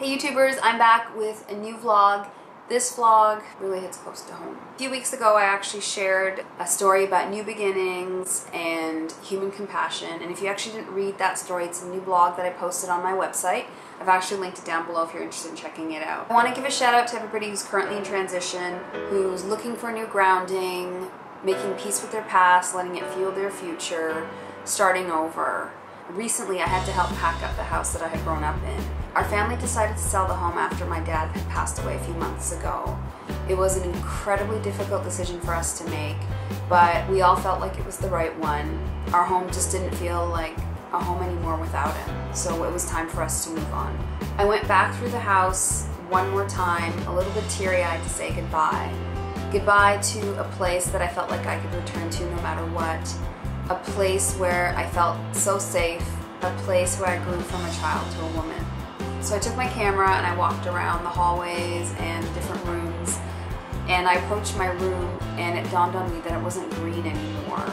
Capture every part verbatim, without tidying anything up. Hey YouTubers, I'm back with a new vlog. This vlog really hits close to home. A few weeks ago I actually shared a story about new beginnings and human compassion, and if you actually didn't read that story, it's a new blog that I posted on my website. I've actually linked it down below if you're interested in checking it out. I want to give a shout out to everybody who's currently in transition, who's looking for new grounding, making peace with their past, letting it fuel their future, starting over. Recently, I had to help pack up the house that I had grown up in. Our family decided to sell the home after my dad had passed away a few months ago. It was an incredibly difficult decision for us to make, but we all felt like it was the right one. Our home just didn't feel like a home anymore without him, so it was time for us to move on. I went back through the house one more time, a little bit teary-eyed, to say goodbye. Goodbye to a place that I felt like I could return to no matter what. A place where I felt so safe, a place where I grew from a child to a woman. So I took my camera and I walked around the hallways and the different rooms, and I approached my room and it dawned on me that it wasn't green anymore.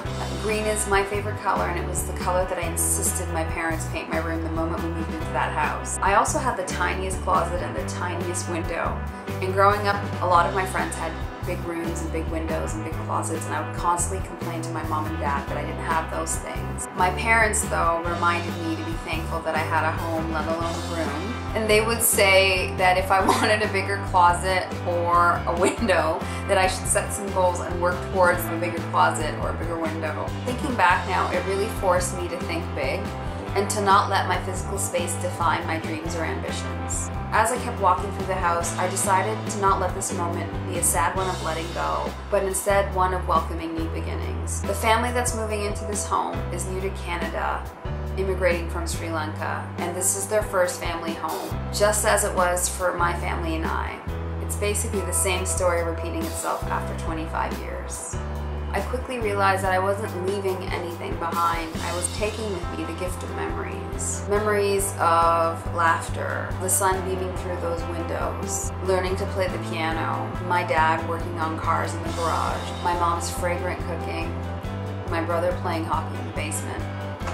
Green is my favorite color, and it was the color that I insisted my parents paint my room the moment we moved into that house. I also had the tiniest closet and the tiniest window, and growing up a lot of my friends had big rooms and big windows and big closets, and I would constantly complain to my mom and dad that I didn't have those things. My parents, though, reminded me to be thankful that I had a home, let alone a room, and they would say that if I wanted a bigger closet or a window, that I should set some goals and work towards a bigger closet or a bigger window. Thinking back now, it really forced me to think big and to not let my physical space define my dreams or ambitions. As I kept walking through the house, I decided to not let this moment be a sad one of letting go, but instead one of welcoming new beginnings. The family that's moving into this home is new to Canada, immigrating from Sri Lanka, and this is their first family home, just as it was for my family and I. It's basically the same story repeating itself after twenty-five years. I quickly realized that I wasn't leaving anything behind. I was taking with me the gift of memories. Memories of laughter, the sun beaming through those windows, learning to play the piano, my dad working on cars in the garage, my mom's fragrant cooking, my brother playing hockey in the basement.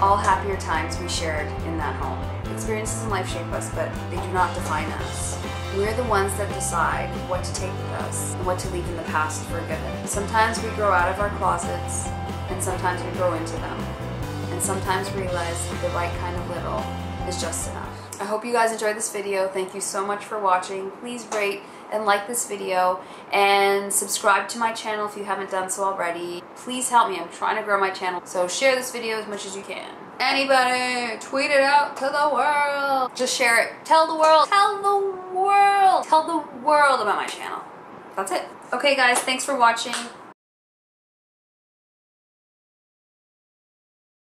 All happier times we shared in that home. Experiences in life shape us, but they do not define us. We're the ones that decide what to take with us and what to leave in the past for good. Sometimes we grow out of our closets, and sometimes we grow into them. And sometimes we realize that the right kind of little is just enough. I hope you guys enjoyed this video. Thank you so much for watching. Please rate and like this video and subscribe to my channel if you haven't done so already. Please help me. I'm trying to grow my channel. So share this video as much as you can. Anybody, tweet it out to the world. Just share it. Tell the world. Tell the world. Tell the world about my channel. That's it. Okay guys, thanks for watching.